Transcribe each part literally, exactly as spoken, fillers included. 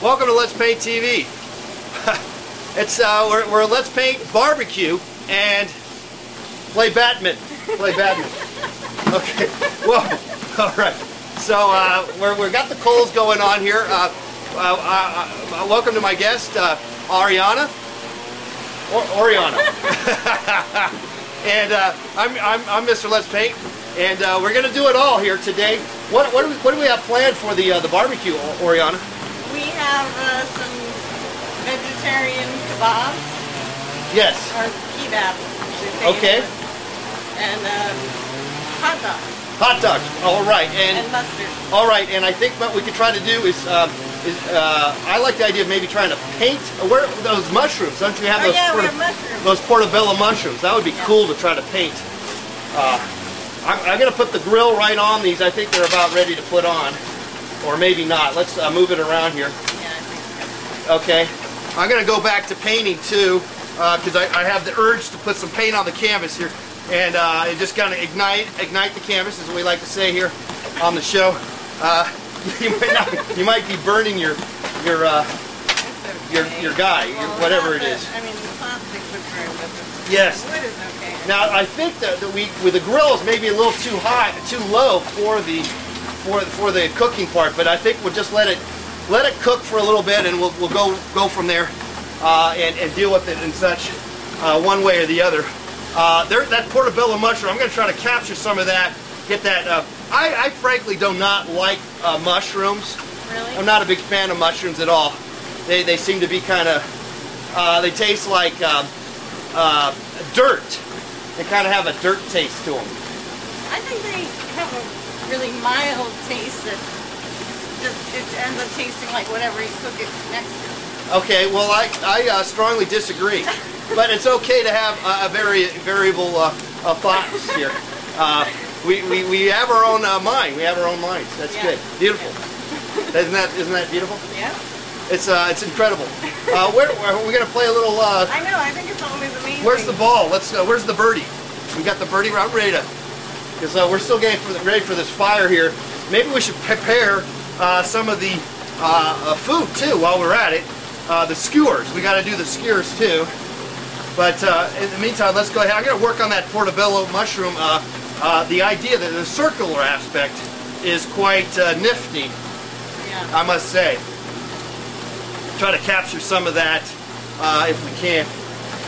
Welcome to Let's Paint T V. It's uh, we're, we're Let's Paint barbecue and play badminton. Play badminton. Okay. Whoa. All right. So uh, we're we've got the coals going on here. Uh, uh, uh, uh, welcome to my guest, uh, Oriana. Or Oriana. And uh, I'm I'm I'm Mister Let's Paint. And uh, we're going to do it all here today. What what do we what do we have planned for the uh, the barbecue, Oriana? We have uh, some vegetarian kebabs. Yes. Or kebabs. Okay. And um, hot dogs. Hot dogs. All right. And, and mustard. All right. And I think what we could try to do is uh, is uh, I like the idea of maybe trying to paint. Where are those mushrooms? Don't you have those? Oh, yeah, we have mushrooms. Those portobello mushrooms. That would be yeah. cool to try to paint. Uh, I'm, I'm going to put the grill right on these. I think they're about ready to put on, or maybe not. Let's uh, move it around here. Okay. I'm going to go back to painting too, because uh, I, I have the urge to put some paint on the canvas here, and uh, it just kind of ignite ignite the canvas, as we like to say here on the show. Uh, you might not, you might be burning your your uh, your your guy, well, your, whatever it is. I mean, the plastic would burn, but the yes. wood is okay. Now I think that the we with the grill is maybe a little too high, too low for the for for the cooking part, but I think we'll just let it let it cook for a little bit, and we'll we'll go go from there uh, and and deal with it and such uh, one way or the other. Uh, there, that portobello mushroom, I'm going to try to capture some of that. Get that. Uh, I I frankly do not like uh, mushrooms. Really? I'm not a big fan of mushrooms at all. They they seem to be kind of uh, they taste like uh, uh, dirt. They kind of have a dirt taste to them. I think they have a really mild taste that just it ends up tasting like whatever you cook it next to. Okay, well I I uh, strongly disagree, but it's okay to have uh, a very variable uh, uh, thoughts here. Uh, we, we we have our own uh, mind. We have our own minds. That's yeah. good. Beautiful. Yeah. Isn't that isn't that beautiful? Yeah. It's uh, it's incredible. Uh, where, where we're gonna play a little. Uh, I know. I think it's always amazing. Where's the ball? Let's. Uh, where's the birdie? We got the birdie. I'm ready to, because uh, we're still getting for the, ready for this fire here. Maybe we should prepare uh, some of the uh, uh, food too while we're at it. Uh, the skewers. We got to do the skewers too. But uh, in the meantime, let's go ahead. I'm gonna work on that portobello mushroom. Uh, uh, the idea that the circular aspect is quite uh, nifty. Yeah. I must say. Try to capture some of that uh, if we can.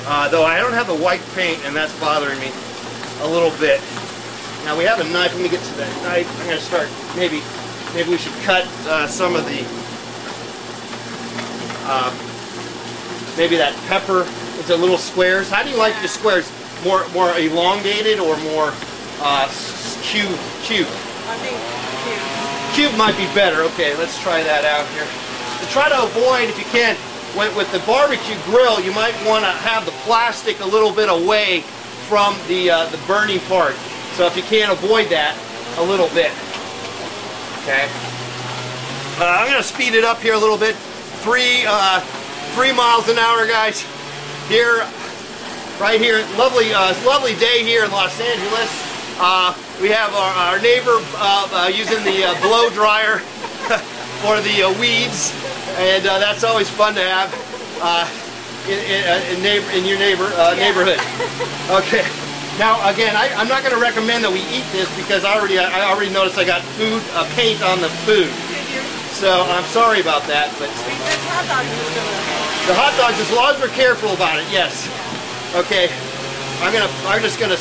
Uh, though I don't have the white paint, and that's bothering me a little bit. Now we have a knife. Let me get to that knife. I'm going to start. Maybe, maybe we should cut uh, some of the. Uh, maybe that pepper into little squares. How do you like your squares? More, more elongated or more uh, cube? Cube. I think cube. Cube might be better. Okay, let's try that out here. Try to avoid, if you can, with, with the barbecue grill, you might want to have the plastic a little bit away from the uh, the burning part. So if you can avoid that a little bit, okay. Uh, I'm going to speed it up here a little bit. Three uh, three miles an hour, guys. Here, right here, lovely uh, lovely day here in Los Angeles. Uh, we have our, our neighbor uh, uh, using the uh, blow dryer for the uh, weeds. And uh, that's always fun to have uh, in, in, in, neighbor, in your neighbor uh, yeah. neighborhood. Okay. Now again, I, I'm not going to recommend that we eat this because I already I already noticed I got food uh, paint on the food. So I'm sorry about that. But the hot dogs, as long as we're careful about it, yes. Okay. I'm gonna I'm just gonna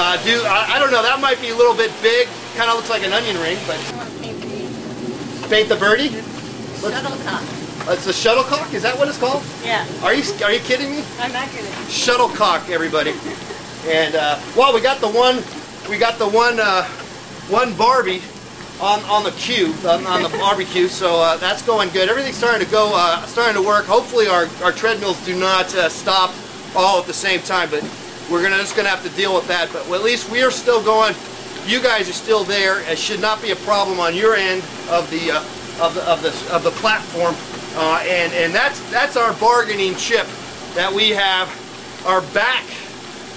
uh, do I, I don't know. That might be a little bit big. Kind of looks like an onion ring, but paint the birdie. Shuttlecock. It's a shuttlecock? Is that what it's called? Yeah. Are you are you kidding me? I'm not kidding. Shuttlecock, everybody. And uh, well, we got the one, we got the one, uh, one Barbie on on the cube on, on the barbecue. So uh, that's going good. Everything's starting to go, uh, starting to work. Hopefully, our our treadmills do not uh, stop all at the same time. But we're gonna just gonna have to deal with that. But at least we are still going. You guys are still there. It should not be a problem on your end of the. Uh, Of the, of, the, of the platform, uh, and, and that's that's our bargaining chip that we have, our back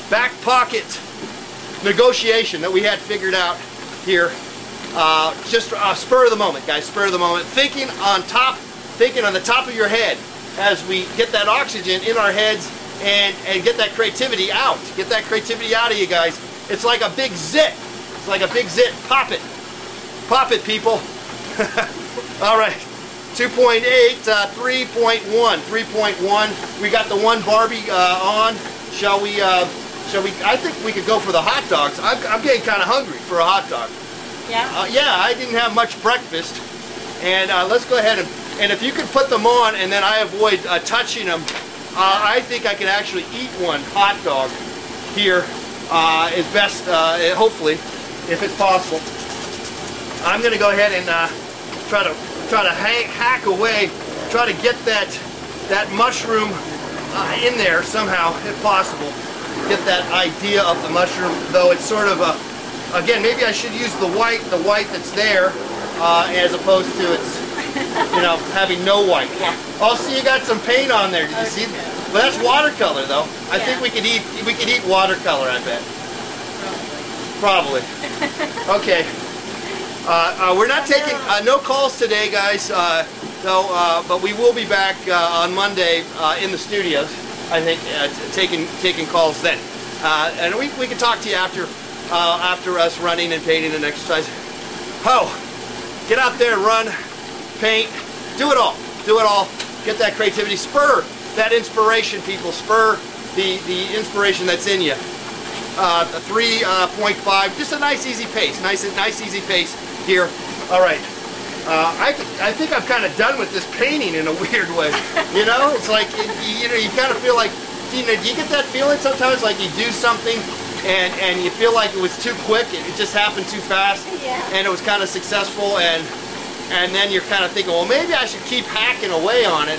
back pocket negotiation that we had figured out here. Uh, just uh, spur of the moment, guys, spur of the moment. Thinking on top, thinking on the top of your head as we get that oxygen in our heads and, and get that creativity out. Get that creativity out of you guys. It's like a big zit. It's like a big zit. Pop it. Pop it, people. All right. two point eight, uh, three point one. three point one. We got the one Barbie uh, on. Shall we, uh, shall we, I think we could go for the hot dogs. I'm, I'm getting kind of hungry for a hot dog. Yeah? Uh, yeah, I didn't have much breakfast. And uh, let's go ahead and, and if you could put them on and then I avoid uh, touching them, uh, I think I can actually eat one hot dog here uh, is best, uh, hopefully, if it's possible. I'm gonna go ahead and uh, try to try to hang, hack away, try to get that that mushroom uh, in there somehow, if possible. Get that idea of the mushroom, though it's sort of a, again, maybe I should use the white, the white that's there. Uh, as opposed to its, you know, having no white. Yeah. Oh, see, you got some paint on there. Did you see? But well, that's watercolor, though. I yeah. think we could eat. We could eat watercolor. I bet. Probably. Probably. Okay. Uh, uh, we're not taking uh, no calls today, guys. Uh, though, uh, but we will be back uh, on Monday uh, in the studios. I think uh, taking taking calls then, uh, and we we can talk to you after uh, after us running and painting and exercising. Oh. Get out there, run, paint, do it all. Do it all. Get that creativity. Spur that inspiration, people. Spur the, the inspiration that's in you. Uh, three point five, just a nice, easy pace. Nice, nice, easy pace here. All right. Uh, I, I think I'm kind of done with this painting in a weird way. You know, it's like, it, you know, you kind of feel like, you know, do you get that feeling sometimes? Like you do something and, and you feel like it was too quick, it, it just happened too fast, yeah. And it was kind of successful, and and then you're kind of thinking, well, maybe I should keep hacking away on it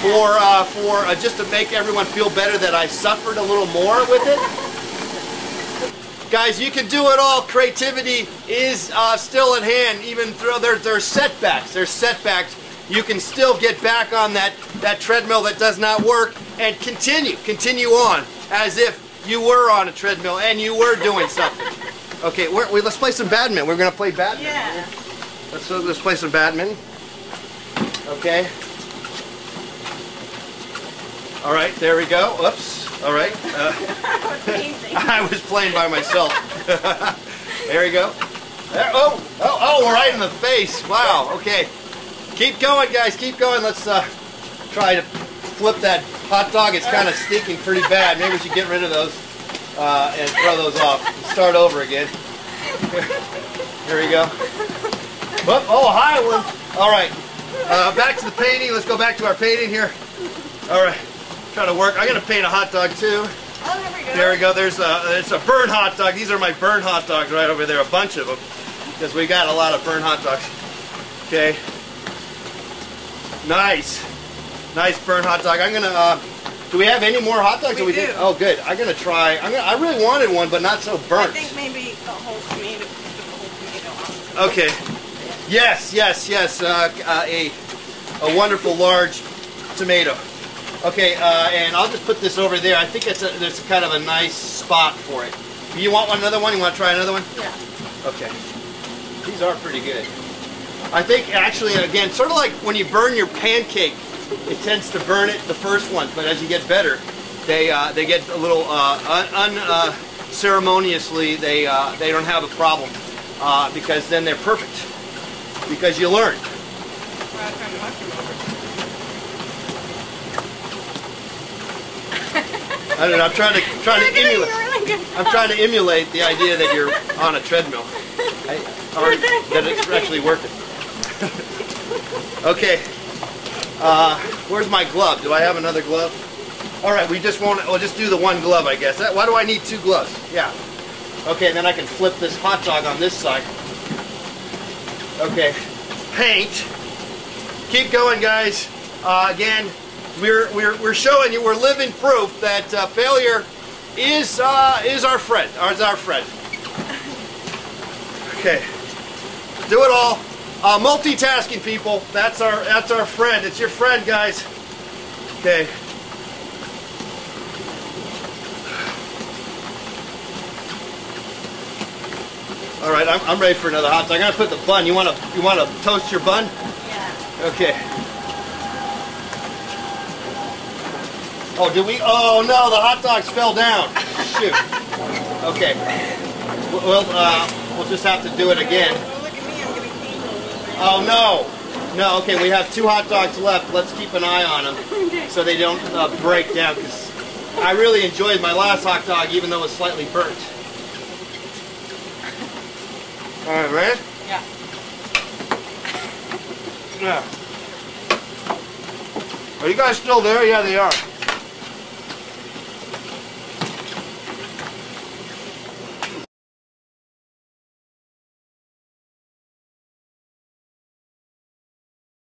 for, uh, for uh, just to make everyone feel better that I suffered a little more with it. Guys, you can do it all. Creativity is uh, still at hand, even though there, there's setbacks. There's setbacks. You can still get back on that, that treadmill that does not work and continue, continue on as if you were on a treadmill and you were doing something. Okay, we're, we, let's play some badminton. We're gonna play badminton. Yeah. Let's let's play some badminton. Okay. All right, there we go. Oops. All right. Uh, I was playing by myself. There we go. There, oh, oh, oh! We're right in the face. Wow. Okay. Keep going, guys. Keep going. Let's uh, try to flip that hot dog. It's kind of stinking pretty bad. Maybe we should get rid of those uh, and throw those off. Start over again. Here we go. Whoop, oh, hi, one. All right. Uh, back to the painting. Let's go back to our painting here. All right. Trying to work. I'm going to paint a hot dog, too. Oh, there we go. There we go. There's a, it's a burnt hot dog. These are my burnt hot dogs right over there. A bunch of them. Because we got a lot of burnt hot dogs. Okay. Nice. Nice burnt hot dog. I'm gonna. Uh, do we have any more hot dogs? We, we do. Did? Oh, good. I'm gonna try. I'm gonna, I really wanted one, but not so burnt. I think maybe a whole tomato. A whole tomato. Okay. Yes, yes, yes. Uh, uh, a a wonderful large tomato. Okay, uh, and I'll just put this over there. I think it's a, there's kind of a nice spot for it. You want one, another one? You want to try another one? Yeah. Okay. These are pretty good. I think actually, again, sort of like when you burn your pancake. It tends to burn it the first one, but as you get better, they uh, they get a little uh, unceremoniously. Un, uh, they uh, they don't have a problem uh, because then they're perfect because you learn. I don't know. I'm trying to trying to emulate. I'm trying to emulate the idea that you're on a treadmill, I, or that it's actually working. Okay. Uh, where's my glove? Do I have another glove? All right, we just won't, we'll just do the one glove, I guess. That, why do I need two gloves? Yeah. Okay, and then I can flip this hot dog on this side. Okay. Paint. Keep going, guys. Uh, again, we're, we're, we're showing you, we're living proof that uh, failure is, uh, is our friend. Or is our friend. Okay. Do it all. Uh, multitasking, people. That's our that's our friend. It's your friend, guys. Okay. All right, I'm, I'm ready for another hot dog. I'm gonna put the bun. You wanna you wanna toast your bun? Yeah. Okay. Oh, do we? Oh no, the hot dogs fell down. Shoot. Okay. Well, uh, we'll just have to do it again. Oh no. No. Okay, we have two hot dogs left. Let's keep an eye on them so they don't uh, break down. Because I really enjoyed my last hot dog, even though it was slightly burnt. All right, ready? Yeah. Yeah. Are you guys still there? Yeah, they are.